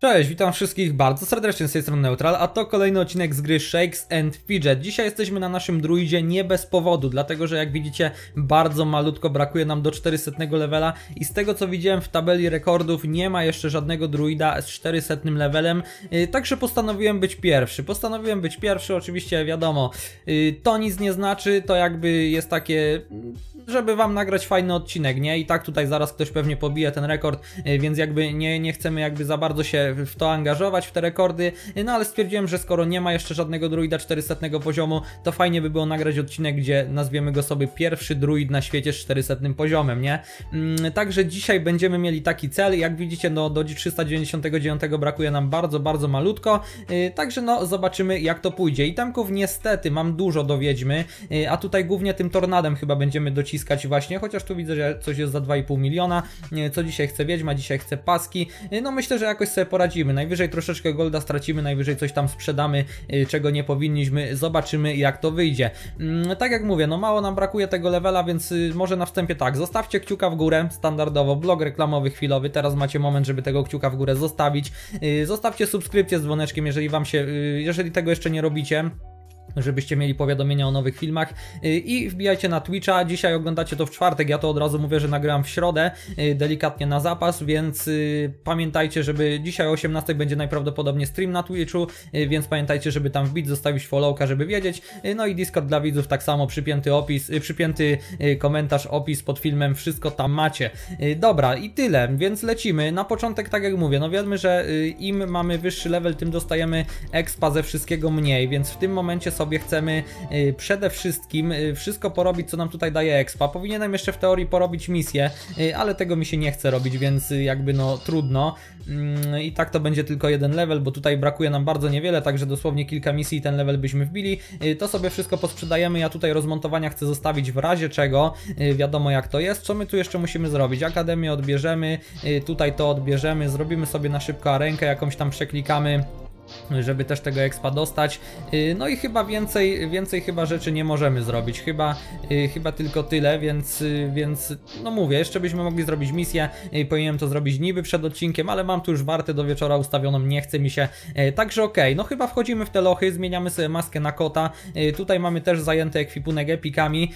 Cześć, witam wszystkich bardzo serdecznie, z tej strony Neutral, a to kolejny odcinek z gry Shakes and Fidget. Dzisiaj jesteśmy na naszym druidzie nie bez powodu, dlatego że jak widzicie bardzo malutko brakuje nam do 400 levela i z tego co widziałem w tabeli rekordów nie ma jeszcze żadnego druida z 400 levelem, także postanowiłem być pierwszy. Oczywiście wiadomo, to nic nie znaczy, to jakby jest takie, żeby wam nagrać fajny odcinek, nie? I tak tutaj zaraz ktoś pewnie pobije ten rekord, więc jakby nie chcemy jakby za bardzo się w to angażować, w te rekordy, no ale stwierdziłem, że skoro nie ma jeszcze żadnego druida 400 poziomu, to fajnie by było nagrać odcinek, gdzie nazwiemy go sobie pierwszy druid na świecie z 400 poziomem, nie? Także dzisiaj będziemy mieli taki cel, jak widzicie, no do 399 brakuje nam bardzo malutko, także no zobaczymy jak to pójdzie. I tamków niestety mam dużo do wiedźmy, a tutaj głównie tym tornadem chyba będziemy dociskać właśnie, chociaż tu widzę, że coś jest za 2,5 miliona, co dzisiaj chce wiedźma, dzisiaj chce paski, no myślę, że jakoś sobie poradzimy, najwyżej troszeczkę golda stracimy, najwyżej coś tam sprzedamy, czego nie powinniśmy, zobaczymy jak to wyjdzie. Tak jak mówię, no mało nam brakuje tego levela, więc może na wstępie tak, zostawcie kciuka w górę, standardowo, blog reklamowy chwilowy, teraz macie moment, żeby tego kciuka w górę zostawić, zostawcie subskrypcję z dzwoneczkiem, jeżeli tego jeszcze nie robicie, żebyście mieli powiadomienia o nowych filmach, i wbijajcie na Twitcha. Dzisiaj oglądacie to w czwartek, ja to od razu mówię, że nagrałem w środę, delikatnie na zapas, więc pamiętajcie, żeby dzisiaj o 18 będzie najprawdopodobniej stream na Twitchu, więc pamiętajcie, żeby tam wbić, zostawić followka, żeby wiedzieć, no i Discord dla widzów tak samo, przypięty opis, przypięty komentarz, opis pod filmem, wszystko tam macie. Dobra, i tyle, więc lecimy. Na początek tak jak mówię, no wiemy, że im mamy wyższy level, tym dostajemy expa ze wszystkiego mniej, więc w tym momencie sobie chcemy przede wszystkim wszystko porobić, co nam tutaj daje expa. Powinienem jeszcze w teorii porobić misję, ale tego mi się nie chce robić, więc jakby no trudno. I tak to będzie tylko jeden level, bo tutaj brakuje nam bardzo niewiele, także dosłownie kilka misji i ten level byśmy wbili. To sobie wszystko posprzedajemy, ja tutaj rozmontowania chcę zostawić w razie czego, wiadomo jak to jest. Co my tu jeszcze musimy zrobić? Akademię odbierzemy, tutaj to odbierzemy, zrobimy sobie na szybko arenkę, jakąś tam przeklikamy, żeby też tego expa dostać. No i chyba więcej chyba rzeczy nie możemy zrobić, chyba tylko tyle, więc no mówię, jeszcze byśmy mogli zrobić misję, powinienem to zrobić niby przed odcinkiem, ale mam tu już wartę do wieczora ustawioną, nie chce mi się, także okej, no chyba wchodzimy w te lochy, zmieniamy sobie maskę na kota, tutaj mamy też zajęty ekwipunek epikami,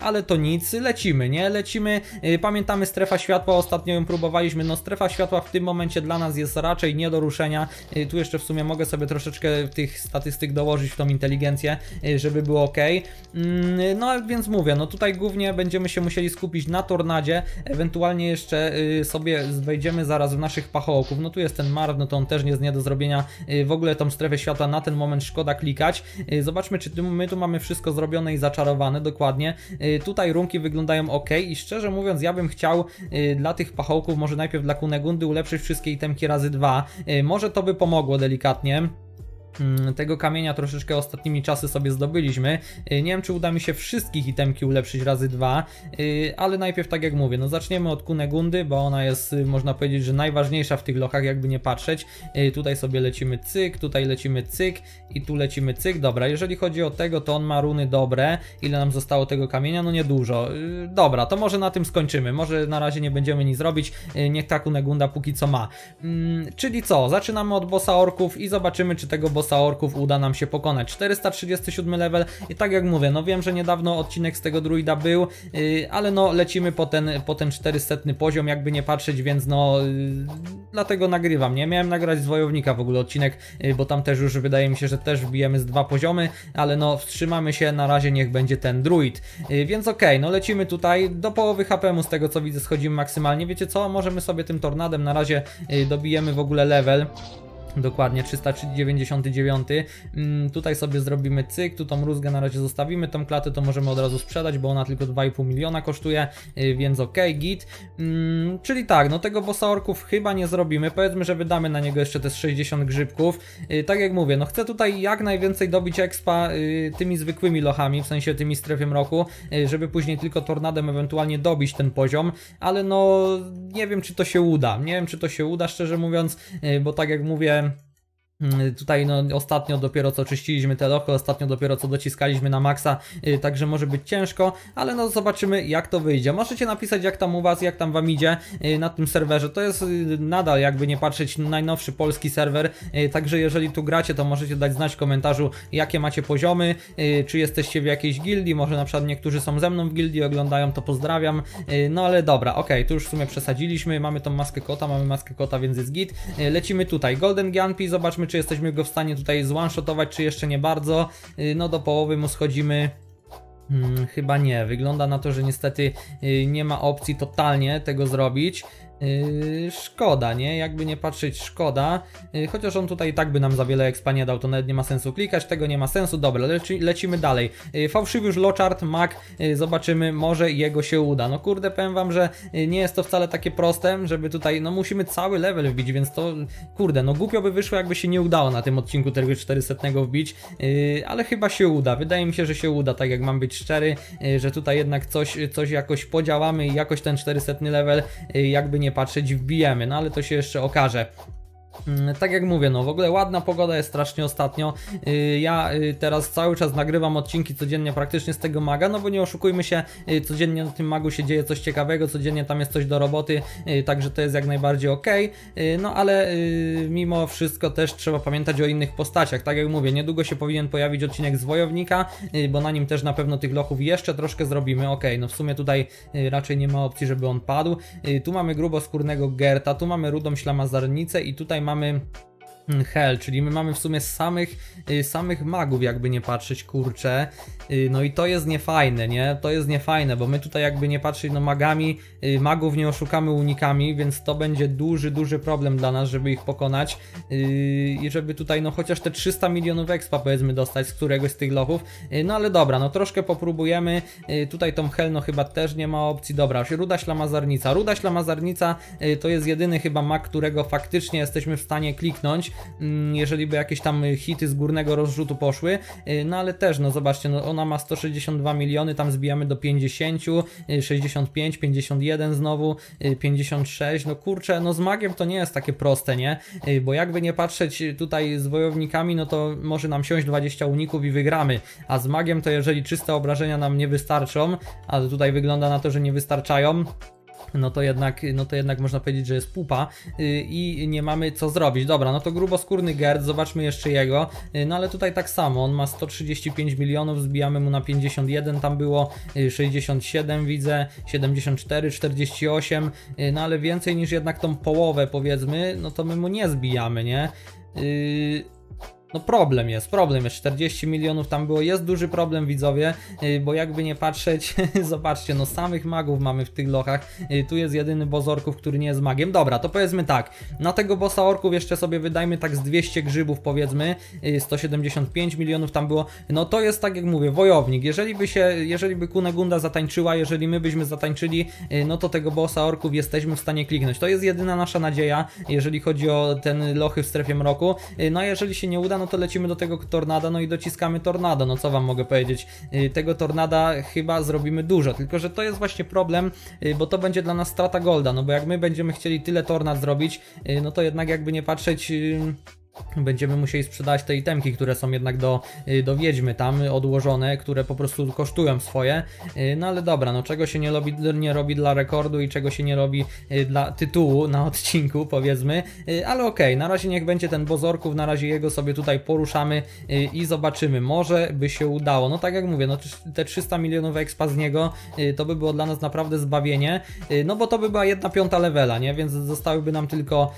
ale to nic, lecimy, nie? Lecimy, pamiętamy strefa światła, ostatnio ją próbowaliśmy, no strefa światła w tym momencie dla nas jest raczej nie do ruszenia, tu jeszcze w sumie mogę sobie troszeczkę tych statystyk dołożyć w tą inteligencję, żeby było ok. No więc mówię, no tutaj głównie będziemy się musieli skupić na tornadzie, ewentualnie jeszcze sobie wejdziemy zaraz w naszych pachołków. No tu jest ten marw, no to on też nie jest nie do zrobienia, w ogóle tą strefę światła na ten moment szkoda klikać. Zobaczmy, czy my tu mamy wszystko zrobione i zaczarowane, dokładnie. Tutaj runki wyglądają ok i szczerze mówiąc ja bym chciał dla tych pachołków, może najpierw dla Kunegundy ulepszyć wszystkie itemki razy 2. Może to by pomogło delikatnie. Tego kamienia troszeczkę ostatnimi czasy sobie zdobyliśmy. Nie wiem, czy uda mi się wszystkich itemki ulepszyć razy 2, ale najpierw tak jak mówię, no zaczniemy od Kunegundy, bo ona jest, można powiedzieć, że najważniejsza w tych lochach, jakby nie patrzeć. Tutaj sobie lecimy cyk, tutaj lecimy cyk i tu lecimy cyk. Dobra, jeżeli chodzi o tego, to on ma runy dobre. Ile nam zostało tego kamienia? No niedużo. Dobra, to może na tym skończymy. Może na razie nie będziemy nic robić. Niech ta Kunegunda póki co ma. Czyli co? Zaczynamy od bossa orków i zobaczymy, czy tego bossa orków uda nam się pokonać. 437 level i tak jak mówię, no wiem, że niedawno odcinek z tego druida był, ale no lecimy po ten 400 poziom, jakby nie patrzeć, więc no dlatego nagrywam, nie? Miałem nagrać z wojownika w ogóle odcinek, bo tam też już wydaje mi się, że też wbijemy z 2 poziomy, ale no wstrzymamy się, na razie niech będzie ten druid. Więc okej, no lecimy tutaj, do połowy HP-mu z tego co widzę schodzimy maksymalnie, wiecie co? Możemy sobie tym tornadem na razie dobijemy w ogóle level. Dokładnie, 399. Tutaj sobie zrobimy cyk, tu tą rózgę na razie zostawimy, tą klatę to możemy od razu sprzedać, bo ona tylko 2,5 miliona kosztuje, więc okej, git. Czyli tak, no tego bossa orków chyba nie zrobimy, powiedzmy, że wydamy na niego jeszcze te 60 grzybków. Tak jak mówię, no chcę tutaj jak najwięcej dobić expa tymi zwykłymi lochami, w sensie tymi strefy mroku, żeby później tylko tornadem ewentualnie dobić ten poziom, ale no nie wiem czy to się uda, szczerze mówiąc, bo tak jak mówię, Tutaj no, ostatnio dopiero co czyściliśmy te lochy, ostatnio dopiero co dociskaliśmy na maksa, także może być ciężko, ale no zobaczymy jak to wyjdzie. Możecie napisać jak tam u was, jak tam wam idzie na tym serwerze. To jest nadal jakby nie patrzeć najnowszy polski serwer, także jeżeli tu gracie, to możecie dać znać w komentarzu jakie macie poziomy, czy jesteście w jakiejś gildii, może na przykład niektórzy są ze mną w gildii, oglądają, to pozdrawiam. No ale dobra, okej, tu już w sumie przesadziliśmy, mamy tą maskę kota, więc jest git. Lecimy tutaj, goldengianpy, zobaczmy czy jesteśmy go w stanie tutaj zone-shotować, czy jeszcze nie bardzo. No do połowy mu schodzimy. Chyba nie, wygląda na to, że niestety nie ma opcji totalnie tego zrobić. Szkoda, nie? Jakby nie patrzeć, szkoda. Chociaż on tutaj i tak by nam za wiele expa nie dał, to nawet nie ma sensu klikać, tego nie ma sensu. Dobra, lecimy dalej. Fałszywy już Lochart, Mac, zobaczymy, może jego się uda. No kurde, powiem wam, że nie jest to wcale takie proste, żeby tutaj, no musimy cały level wbić, więc to, kurde, no głupio by wyszło, jakby się nie udało na tym odcinku tego 400 wbić, ale chyba się uda. Wydaje mi się, że się uda, tak jak mam być szczery, że tutaj jednak coś jakoś podziałamy i jakoś ten 400 level, jakby nie patrzeć, wbijemy, no ale to się jeszcze okaże. Tak jak mówię, no w ogóle ładna pogoda jest strasznie ostatnio. Ja teraz cały czas nagrywam odcinki codziennie praktycznie z tego maga, no bo nie oszukujmy się, codziennie na tym magu się dzieje coś ciekawego, codziennie tam jest coś do roboty, także to jest jak najbardziej ok. No ale mimo wszystko też trzeba pamiętać o innych postaciach. Tak jak mówię, niedługo się powinien pojawić odcinek z Wojownika, bo na nim też na pewno tych lochów jeszcze troszkę zrobimy. Ok, no w sumie tutaj raczej nie ma opcji, żeby on padł. Tu mamy gruboskórnego Gerta, tu mamy rudą ślamazarnicę i tutaj mamy hell, czyli my mamy w sumie samych magów, jakby nie patrzeć, kurczę. No i to jest niefajne, nie? To jest niefajne, bo my tutaj jakby nie patrzeć, no magów nie oszukamy unikami, więc to będzie duży problem dla nas, żeby ich pokonać i żeby tutaj, no chociaż te 300 milionów expa powiedzmy dostać z któregoś z tych lochów. No ale dobra, no troszkę popróbujemy. Tutaj tą hell, no chyba też nie ma opcji. Dobra, ruda ślamazarnica. Ruda ślamazarnica to jest jedyny chyba mag, którego faktycznie jesteśmy w stanie kliknąć, jeżeli by jakieś tam hity z górnego rozrzutu poszły. No ale też, no zobaczcie, no ona ma 162 miliony, tam zbijamy do 50, 65, 51 znowu, 56, no kurczę, no z magiem to nie jest takie proste, nie? Bo jakby nie patrzeć tutaj z wojownikami, no to może nam siąść 20 uników i wygramy, a z magiem to jeżeli czyste obrażenia nam nie wystarczą, a tutaj wygląda na to, że nie wystarczają, no to jednak można powiedzieć, że jest pupa i nie mamy co zrobić. Dobra, no to gruboskórny Gerd, zobaczmy jeszcze jego. No ale tutaj tak samo, on ma 135 milionów, zbijamy mu na 51, tam było 67 widzę, 74, 48, no ale więcej niż jednak tą połowę powiedzmy, no to my mu nie zbijamy, nie? No problem jest, 40 milionów tam było, jest duży problem widzowie, bo jakby nie patrzeć, zobaczcie, no samych magów mamy w tych lochach, tu jest jedyny boss orków, który nie jest magiem. Dobra, to powiedzmy tak, na tego bossa orków jeszcze sobie wydajmy tak z 200 grzybów powiedzmy, 175 milionów tam było, no to jest tak jak mówię, wojownik, jeżeli by Kunegunda zatańczyła, jeżeli my byśmy zatańczyli, no to tego bossa orków jesteśmy w stanie kliknąć, to jest jedyna nasza nadzieja, jeżeli chodzi o ten lochy w strefie mroku. No a jeżeli się nie uda, no to lecimy do tego tornada, no i dociskamy tornado. No co wam mogę powiedzieć, tego tornada chyba zrobimy dużo, tylko że to jest właśnie problem, bo to będzie dla nas strata golda, no bo jak my będziemy chcieli tyle tornad zrobić, no to jednak jakby nie patrzeć, będziemy musieli sprzedać te itemki, które są jednak do wiedźmy tam odłożone, które po prostu kosztują swoje. No ale dobra, no czego się nie robi dla rekordu i czego się nie robi dla tytułu na odcinku powiedzmy, ale okej, na razie niech będzie ten boss orków, na razie jego sobie tutaj poruszamy i zobaczymy, może by się udało. No tak jak mówię, no te 300 milionów expa z niego to by było dla nas naprawdę zbawienie, no bo to by była 1/5 levela, nie? Więc zostałyby nam tylko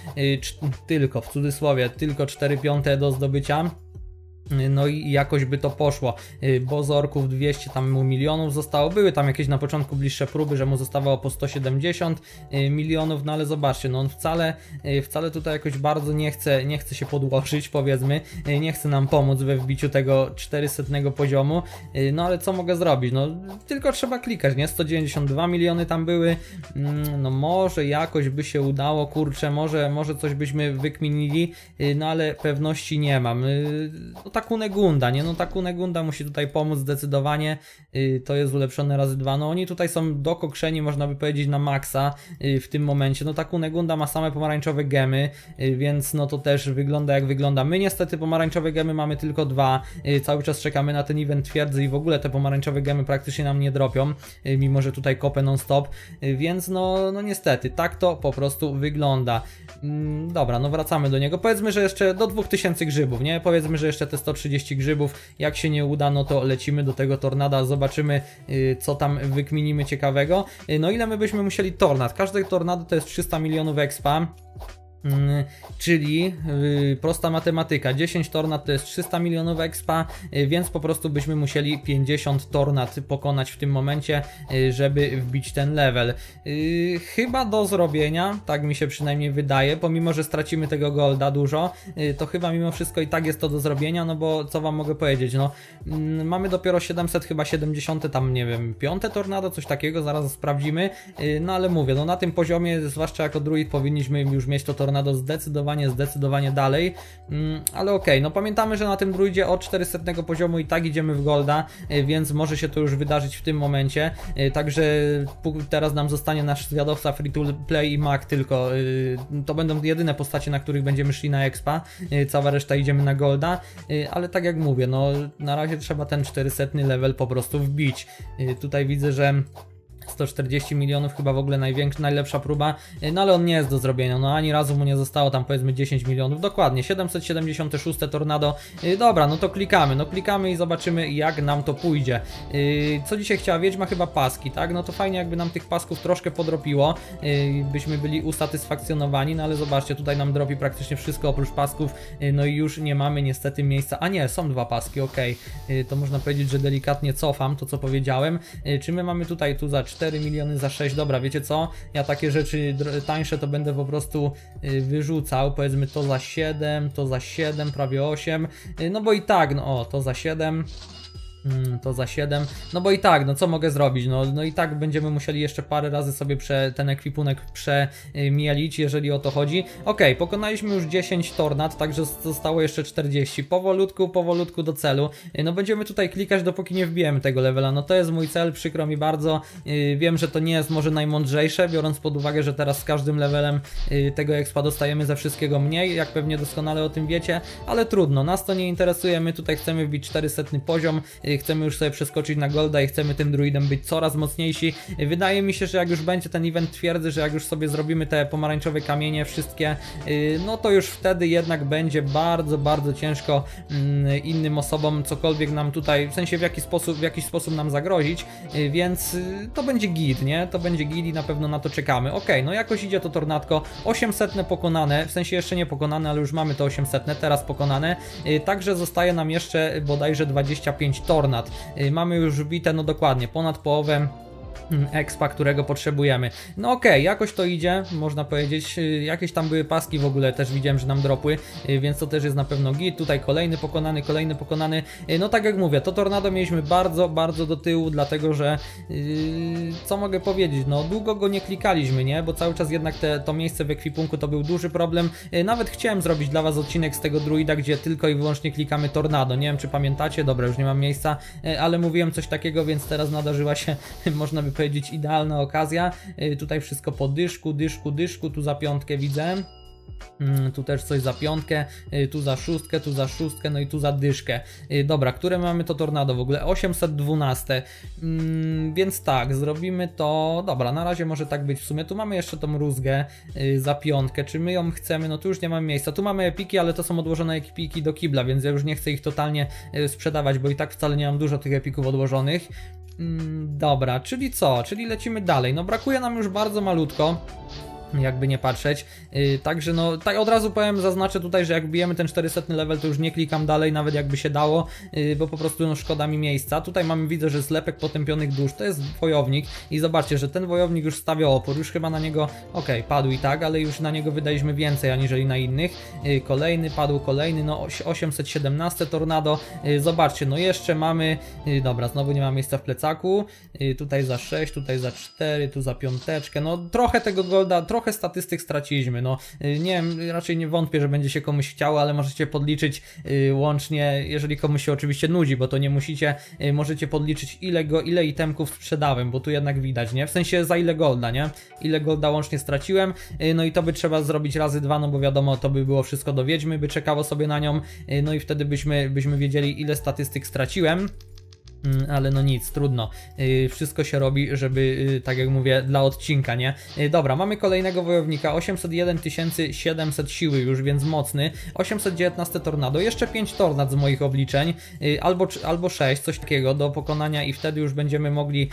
w cudzysłowie, tylko 4/5 do zdobycia. No i jakoś by to poszło, bo z orków 200 tam mu milionów zostało, były tam jakieś na początku bliższe próby, że mu zostawało po 170 milionów, no ale zobaczcie, no on wcale tutaj jakoś bardzo nie chce się podłożyć powiedzmy, nie chce nam pomóc we wbiciu tego 400 poziomu, no ale co mogę zrobić, no tylko trzeba klikać, nie? 192 miliony tam były, no może jakoś by się udało, kurczę, może coś byśmy wykminili, no ale pewności nie mam. ta Kunegunda, nie? No ta Kunegunda musi tutaj pomóc zdecydowanie. To jest ulepszone razy dwa. No oni tutaj są dokokrzeni, można by powiedzieć, na maksa w tym momencie. No ta Kunegunda ma same pomarańczowe gemy, więc no to też wygląda jak wygląda. My niestety pomarańczowe gemy mamy tylko dwa. Cały czas czekamy na ten event twierdzy i w ogóle te pomarańczowe gemy praktycznie nam nie dropią, mimo że tutaj kopę non stop, więc no niestety, tak to po prostu wygląda. Dobra, no wracamy do niego. Powiedzmy, że jeszcze do 2000 grzybów, nie? Powiedzmy, że jeszcze te 130 grzybów. Jak się nie uda, no to lecimy do tego tornada, zobaczymy, co tam wykminimy ciekawego. No ile my byśmy musieli tornad? Każde tornado to jest 300 milionów expa. Czyli prosta matematyka, 10 tornad to jest 300 milionów expa, więc po prostu byśmy musieli 50 tornad pokonać w tym momencie, żeby wbić ten level. Chyba do zrobienia, tak mi się przynajmniej wydaje, pomimo że stracimy tego golda dużo, to chyba mimo wszystko i tak jest to do zrobienia, no bo co wam mogę powiedzieć, no mamy dopiero 700 chyba 70 tam, nie wiem, 5 tornado, coś takiego, zaraz sprawdzimy, no ale mówię, no na tym poziomie, zwłaszcza jako druid, powinniśmy już mieć to tornado zdecydowanie dalej, ale okej, no pamiętamy, że na tym druidzie od 400 poziomu i tak idziemy w golda, więc może się to już wydarzyć w tym momencie, także teraz nam zostanie nasz zwiadowca free to play i mag tylko, to będą jedyne postacie, na których będziemy szli na expa, cała reszta idziemy na golda, ale tak jak mówię, no na razie trzeba ten 400 level po prostu wbić. Tutaj widzę, że 140 milionów chyba w ogóle najlepsza próba, no ale on nie jest do zrobienia, no ani razu mu nie zostało tam powiedzmy 10 milionów, dokładnie, 776 tornado, dobra, no to klikamy, i zobaczymy jak nam to pójdzie. Co dzisiaj chciała Wiedźma? Chyba paski, tak? No to fajnie jakby nam tych pasków troszkę podropiło, byśmy byli usatysfakcjonowani, no ale zobaczcie, tutaj nam dropi praktycznie wszystko oprócz pasków, no i już nie mamy niestety miejsca, a nie, są dwa paski, okej, to można powiedzieć, że delikatnie cofam to co powiedziałem. Czy my mamy tutaj tu za 4 miliony, za 6, dobra, wiecie co, ja takie rzeczy tańsze to będę po prostu wyrzucał, powiedzmy to za 7, prawie 8, no bo i tak, no o, to za 7, no bo i tak, no co mogę zrobić, no i tak będziemy musieli jeszcze parę razy sobie ten ekwipunek przemielić, jeżeli o to chodzi. Ok, pokonaliśmy już 10 tornad, także zostało jeszcze 40, powolutku do celu, no będziemy tutaj klikać dopóki nie wbijemy tego levela, no to jest mój cel, przykro mi bardzo, wiem, że to nie jest może najmądrzejsze, biorąc pod uwagę, że teraz z każdym levelem tego expa dostajemy ze wszystkiego mniej, jak pewnie doskonale o tym wiecie, ale trudno, nas to nie interesuje, my tutaj chcemy wbić 400 poziom, chcemy już sobie przeskoczyć na golda i chcemy tym druidem być coraz mocniejsi. Wydaje mi się, że jak już będzie ten event twierdzy, że jak już sobie zrobimy te pomarańczowe kamienie wszystkie, no to już wtedy jednak będzie bardzo ciężko innym osobom cokolwiek nam tutaj, w sensie w jakiś sposób nam zagrozić, więc to będzie git, nie? To będzie git i na pewno na to czekamy. Ok, no jakoś idzie to tornadko, 800 pokonane, w sensie jeszcze nie pokonane, ale już mamy to 800, teraz pokonane, także zostaje nam jeszcze bodajże 25 ton. Mamy już wbite, no dokładnie, ponad połowę expa, którego potrzebujemy. No okej, jakoś to idzie, można powiedzieć. Jakieś tam były paski w ogóle, też widziałem, że nam dropły, więc to też jest na pewno git. Tutaj kolejny pokonany, no tak jak mówię, to tornado mieliśmy bardzo do tyłu, dlatego że co mogę powiedzieć, no długo go nie klikaliśmy, nie? Bo cały czas jednak to miejsce w ekwipunku to był duży problem. Nawet chciałem zrobić dla was odcinek z tego druida, gdzie tylko i wyłącznie klikamy tornado. Nie wiem, czy pamiętacie, dobra, już nie mam miejsca, ale mówiłem coś takiego, więc teraz nadarzyła się, można by powiedzieć, idealna okazja. Tutaj wszystko po dyszku, tu za piątkę widzę. Tu też coś za piątkę, tu za szóstkę, no i tu za dyszkę. Dobra, które mamy to tornado w ogóle? 812, więc tak, zrobimy to. Dobra, na razie może tak być w sumie. Tu mamy jeszcze tą rózgę za piątkę. Czy my ją chcemy? No tu już nie mamy miejsca. Tu mamy epiki, ale to są odłożone epiki do kibla, więc ja już nie chcę ich totalnie sprzedawać, bo i tak wcale nie mam dużo tych epików odłożonych. Dobra, czyli co? Czyli lecimy dalej. No brakuje nam już bardzo malutko, jakby nie patrzeć, także no tak od razu powiem, zaznaczę tutaj, że jak bijemy ten 400 level, to już nie klikam dalej, nawet jakby się dało, bo po prostu no, szkoda mi miejsca. Tutaj mamy, widzę, że zlepek potępionych dusz, to jest wojownik i zobaczcie, że ten wojownik już stawia opór, już chyba na niego, okej, padł i tak, ale już na niego wydaliśmy więcej aniżeli na innych. Kolejny, padł kolejny, no 817 tornado, zobaczcie, no jeszcze mamy, dobra, znowu nie ma miejsca w plecaku, tutaj za 6, tutaj za 4, tu za piąteczkę, no trochę tego golda, trochę statystyk straciliśmy, no nie wiem, raczej nie wątpię, że będzie się komuś chciało, ale możecie podliczyć łącznie, jeżeli komuś się oczywiście nudzi, bo to nie musicie, możecie podliczyć ile itemków sprzedałem, bo tu jednak widać, nie? W sensie za ile golda, nie? Ile golda łącznie straciłem, no i to by trzeba zrobić razy dwa, no bo wiadomo, to by było wszystko do Wiedźmy, by czekało sobie na nią, no i wtedy byśmy wiedzieli, ile statystyk straciłem. Ale no nic, trudno. Wszystko się robi, żeby, tak jak mówię, dla odcinka, nie? Dobra, mamy kolejnego wojownika. 801 700 siły już, więc mocny. 819 tornado. Jeszcze 5 tornad z moich obliczeń. Albo 6, coś takiego do pokonania i wtedy już będziemy mogli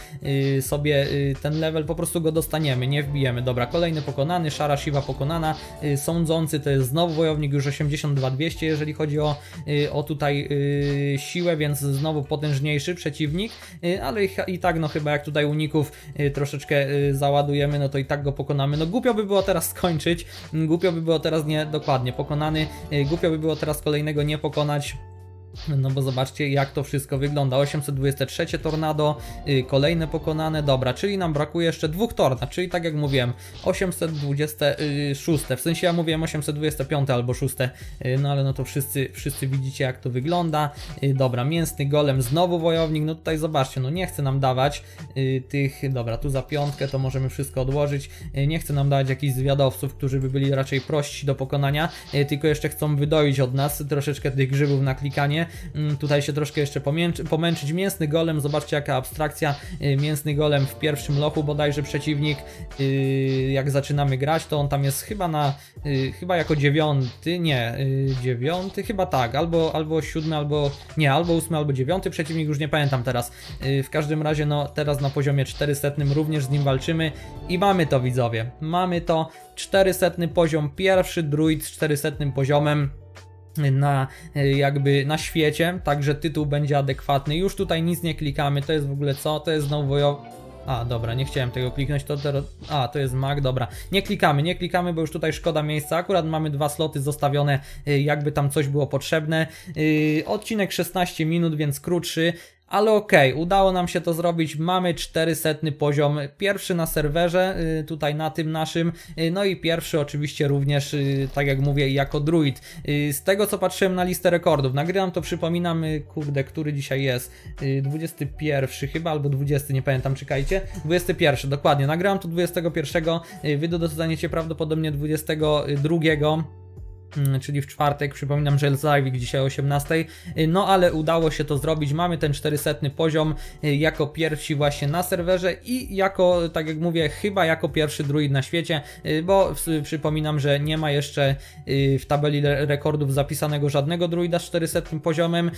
sobie ten level, po prostu go dostaniemy, nie wbijemy. Dobra, kolejny pokonany. Szara siwa pokonana. Sądzący to jest znowu wojownik, już 82200, jeżeli chodzi o tutaj siłę, więc znowu potężniejszy przeciwnik, ale i tak no chyba jak tutaj uników troszeczkę załadujemy, no to i tak go pokonamy. No głupio by było teraz skończyć, głupio by było teraz nie, dokładnie, pokonany, głupio by było teraz kolejnego nie pokonać. No bo zobaczcie jak to wszystko wygląda. 823 tornado, kolejne pokonane, dobra, czyli nam brakuje jeszcze dwóch tornad, czyli tak jak mówiłem 826, w sensie ja mówiłem 825 albo 6, no ale no to wszyscy widzicie jak to wygląda. Dobra, mięsny golem, znowu wojownik, no tutaj zobaczcie, no nie chce nam dawać tych, dobra, tu za piątkę to możemy wszystko odłożyć, nie chce nam dawać jakichś zwiadowców, którzy by byli raczej prości do pokonania, tylko jeszcze chcą wydoić od nas troszeczkę tych grzybów na klikanie. Tutaj się troszkę jeszcze pomęczyć. Mięsny golem, zobaczcie jaka abstrakcja, mięsny golem w pierwszym lochu bodajże przeciwnik, jak zaczynamy grać to on tam jest chyba na chyba jako dziewiąty, nie dziewiąty, chyba tak, albo siódmy, albo nie, albo ósmy, albo dziewiąty przeciwnik, już nie pamiętam teraz, w każdym razie no teraz na poziomie 400 również z nim walczymy i mamy to widzowie, mamy to 400 poziom, pierwszy druid z 400 poziomem na jakby na świecie, także tytuł będzie adekwatny. Już tutaj nic nie klikamy, to jest w ogóle co? To jest znowu a dobra, nie chciałem tego kliknąć, to teraz... A, to jest mag, dobra. Nie klikamy, bo już tutaj szkoda miejsca. Akurat mamy dwa sloty zostawione, jakby tam coś było potrzebne. Odcinek 16 minut, więc krótszy. Ale okej, udało nam się to zrobić, mamy 400 poziom, pierwszy na serwerze, tutaj na tym naszym, no i pierwszy oczywiście również, tak jak mówię, jako druid. Z tego co patrzyłem na listę rekordów, nagrywam to, przypominam, kurde, który dzisiaj jest, 21 chyba, albo 20, nie pamiętam, czekajcie, 21, dokładnie, nagrywam to 21, wy dostaniecie prawdopodobnie 22. Czyli w czwartek, przypominam, że live dzisiaj o 18:00, no ale udało się to zrobić, mamy ten 400 poziom jako pierwsi właśnie na serwerze i jako, tak jak mówię, chyba jako pierwszy druid na świecie, bo przypominam, że nie ma jeszcze w tabeli rekordów zapisanego żadnego druida z 400 poziomem,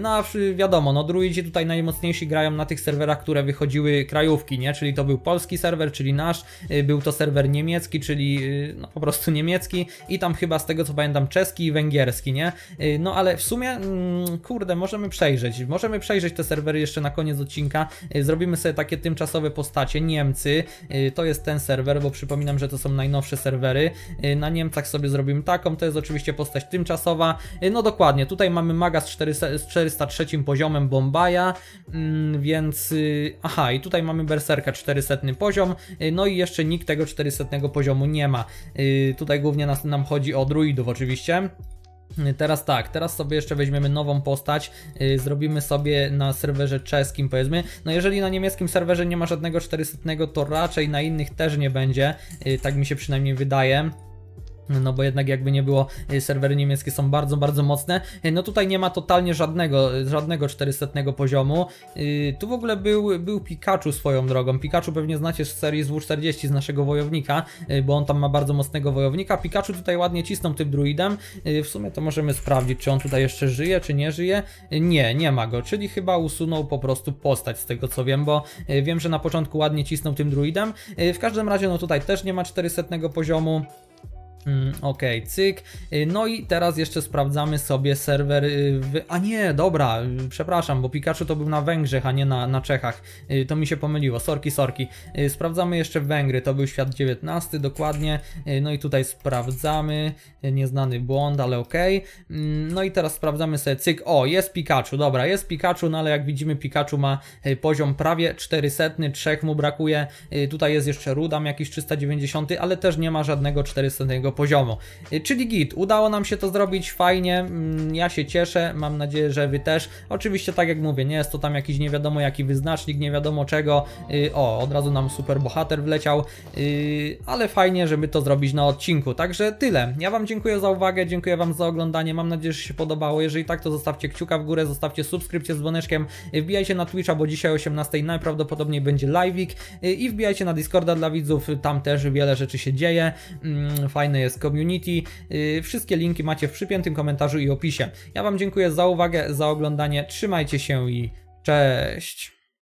no a wiadomo, no druidzi tutaj najmocniejsi grają na tych serwerach, które wychodziły krajówki, nie? Czyli to był polski serwer, czyli nasz, był to serwer niemiecki, czyli no, po prostu niemiecki i tam chyba z tego co pamiętam czeski i węgierski, nie? No ale w sumie, kurde, możemy przejrzeć te serwery jeszcze na koniec odcinka, zrobimy sobie takie tymczasowe postacie. Niemcy, to jest ten serwer, bo przypominam, że to są najnowsze serwery, na Niemcach sobie zrobimy taką, to jest oczywiście postać tymczasowa, no dokładnie, tutaj mamy maga z 403 poziomem Bombaja, więc, aha, i tutaj mamy berserka 400 poziom, no i jeszcze nikt tego 400 poziomu nie ma, tutaj głównie nam chodzi o druidów oczywiście. Teraz tak, teraz sobie jeszcze weźmiemy nową postać, zrobimy sobie na serwerze czeskim powiedzmy, no jeżeli na niemieckim serwerze nie ma żadnego 400, to raczej na innych też nie będzie, tak mi się przynajmniej wydaje. No bo jednak jakby nie było, serwery niemieckie są bardzo, bardzo mocne. No tutaj nie ma totalnie żadnego 400 poziomu. Tu w ogóle był Pikachu swoją drogą. Pikachu pewnie znacie z serii z W40 z naszego wojownika, bo on tam ma bardzo mocnego wojownika. Pikachu tutaj ładnie cisnął tym druidem. W sumie to możemy sprawdzić, czy on tutaj jeszcze żyje, czy nie żyje. Nie, nie ma go, czyli chyba usunął po prostu postać z tego co wiem, bo wiem, że na początku ładnie cisnął tym druidem. W każdym razie no tutaj też nie ma 400 poziomu. Ok, cyk. No i teraz jeszcze sprawdzamy sobie serwer w... A nie, dobra, przepraszam, bo Pikachu to był na Węgrzech, a nie na Czechach. To mi się pomyliło, sorki. Sprawdzamy jeszcze Węgry, to był świat 19 dokładnie. No i tutaj sprawdzamy, nieznany błąd, ale ok. No i teraz sprawdzamy sobie, cyk, o, jest Pikachu, dobra, jest Pikachu, no ale jak widzimy Pikachu ma poziom prawie 400, 3 mu brakuje. Tutaj jest jeszcze Rudam jakiś 390, ale też nie ma żadnego 400 poziomu. Czyli git, udało nam się to zrobić, fajnie, ja się cieszę, mam nadzieję, że wy też. Oczywiście tak jak mówię, nie jest to tam jakiś nie wiadomo jaki wyznacznik, nie wiadomo czego. O, od razu nam super bohater wleciał, ale fajnie, żeby to zrobić na odcinku. Także tyle, ja wam dziękuję za uwagę, dziękuję wam za oglądanie, mam nadzieję, że się podobało. Jeżeli tak, to zostawcie kciuka w górę, zostawcie subskrypcję z dzwoneczkiem, wbijajcie na Twitcha, bo dzisiaj o 18:00 najprawdopodobniej będzie live'ik i wbijajcie na Discorda dla widzów, tam też wiele rzeczy się dzieje, fajne jest community, wszystkie linki macie w przypiętym komentarzu i opisie. Ja wam dziękuję za uwagę, za oglądanie, trzymajcie się i cześć!